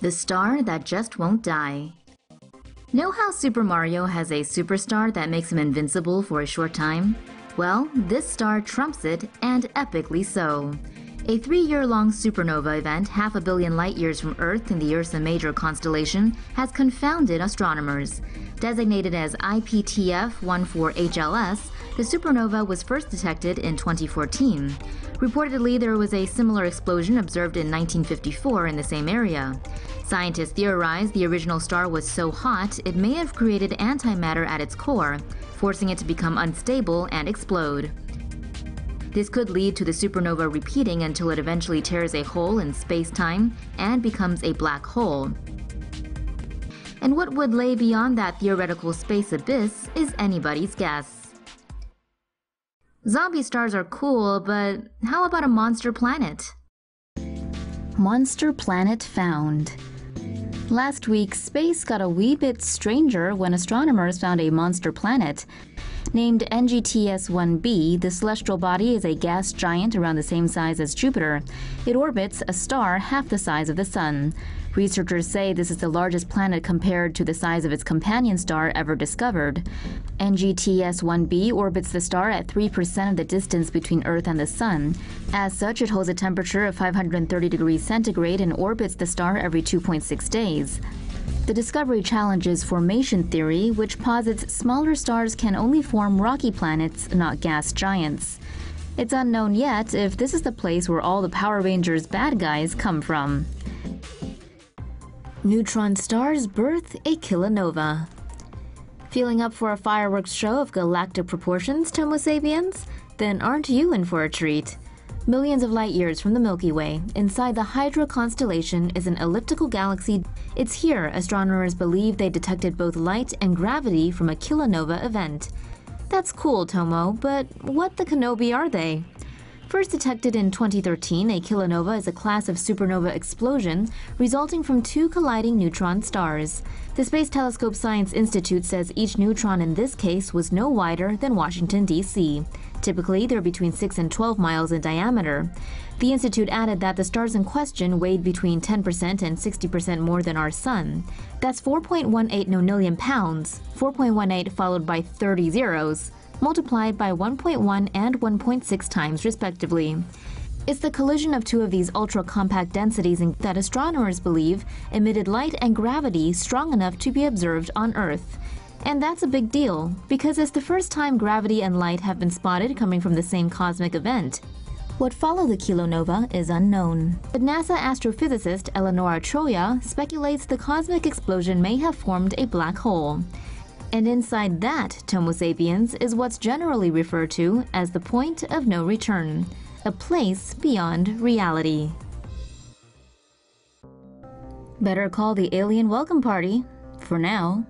the star that just won't die. Know how Super Mario has a superstar that makes him invincible for a short time? Well, this star trumps it, and epically so. A 3-year-long supernova event 500 million light-years from Earth in the Ursa Major constellation has confounded astronomers. Designated as IPTF-14HLS, the supernova was first detected in 2014. Reportedly, there was a similar explosion observed in 1954 in the same area. Scientists theorized the original star was so hot it may have created antimatter at its core, forcing it to become unstable and explode. This could lead to the supernova repeating until it eventually tears a hole in space-time and becomes a black hole. And what would lay beyond that theoretical space abyss is anybody's guess. Zombie stars are cool, but how about a monster planet? Monster planet found. Last week, space got a wee bit stranger when astronomers found a monster planet. Named NGTS-1b, the celestial body is a gas giant around the same size as Jupiter. It orbits a star half the size of the Sun. Researchers say this is the largest planet compared to the size of its companion star ever discovered. NGTS-1b orbits the star at 3% of the distance between Earth and the Sun. As such, it holds a temperature of 530 degrees centigrade and orbits the star every 2.6 days. The discovery challenges formation theory, which posits smaller stars can only form rocky planets, not gas giants. It's unknown yet if this is the place where all the Power Rangers bad guys come from. Neutron stars birth a kilonova. Feeling up for a fireworks show of galactic proportions, Homo sapiens? Then aren't you in for a treat? Millions of light-years from the Milky Way, inside the Hydra constellation is an elliptical galaxy. It's here astronomers believe they detected both light and gravity from a kilonova event. That's cool, Tomo, but what the Kenobi are they? First detected in 2013, a kilonova is a class of supernova explosion resulting from two colliding neutron stars. The Space Telescope Science Institute says each neutron in this case was no wider than Washington, D.C. Typically, they're between 6 and 12 miles in diameter. The institute added that the stars in question weighed between 10% and 60% more than our Sun. That's 4.18 nonillion pounds, 4.18 followed by 30 zeros, multiplied by 1.1 and 1.6 times respectively. It's the collision of two of these ultra-compact densities that astronomers believe emitted light and gravity strong enough to be observed on Earth. And that's a big deal, because it's the first time gravity and light have been spotted coming from the same cosmic event. What followed the kilonova is unknown. But NASA astrophysicist Eleonora Troja speculates the cosmic explosion may have formed a black hole. And inside that, Homo sapiens, is what's generally referred to as the point of no return, a place beyond reality. Better call the alien welcome party, for now.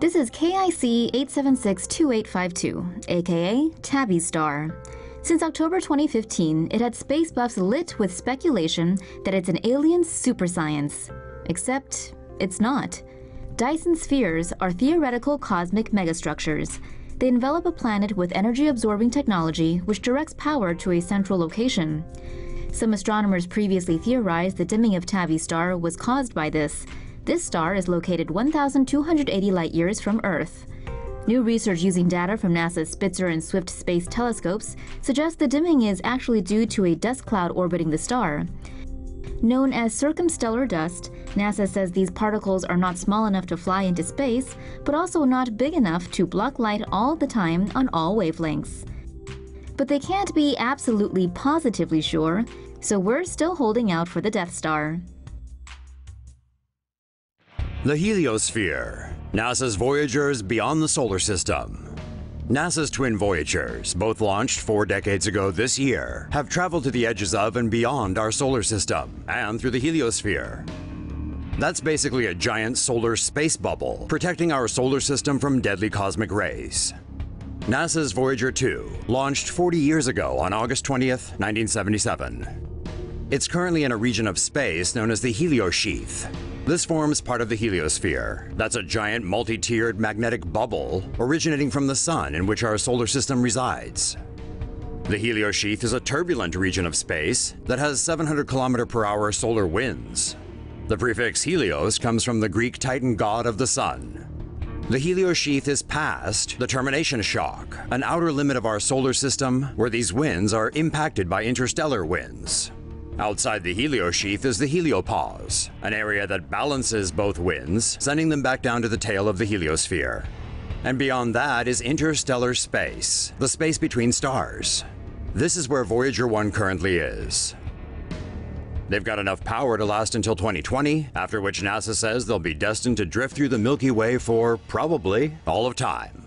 This is KIC-8762852, aka Tabby Star. Since October 2015, it had space buffs lit with speculation that it's an alien super science. Except, it's not. Dyson spheres are theoretical cosmic megastructures. They envelop a planet with energy-absorbing technology which directs power to a central location. Some astronomers previously theorized the dimming of Tabby Star was caused by this. This star is located 1,280 light-years from Earth. New research using data from NASA's Spitzer and Swift Space Telescopes suggests the dimming is actually due to a dust cloud orbiting the star. Known as circumstellar dust, NASA says these particles are not small enough to fly into space, but also not big enough to block light all the time on all wavelengths. But they can't be absolutely positively sure, so we're still holding out for the Death Star. The heliosphere, NASA's Voyagers beyond the solar system. NASA's twin Voyagers, both launched 4 decades ago this year, have traveled to the edges of and beyond our solar system and through the heliosphere. That's basically a giant solar space bubble protecting our solar system from deadly cosmic rays. NASA's Voyager 2 launched 40 years ago on August 20th, 1977. It's currently in a region of space known as the heliosheath. This forms part of the heliosphere. That's a giant multi-tiered magnetic bubble originating from the Sun in which our solar system resides. The heliosheath is a turbulent region of space that has 700 km/h solar winds. The prefix helios comes from the Greek Titan god of the sun. The heliosheath is past the termination shock, an outer limit of our solar system where these winds are impacted by interstellar winds. Outside the heliosheath is the heliopause, an area that balances both winds, sending them back down to the tail of the heliosphere. And beyond that is interstellar space, the space between stars. This is where Voyager 1 currently is. They've got enough power to last until 2020, after which NASA says they'll be destined to drift through the Milky Way for, probably, all of time.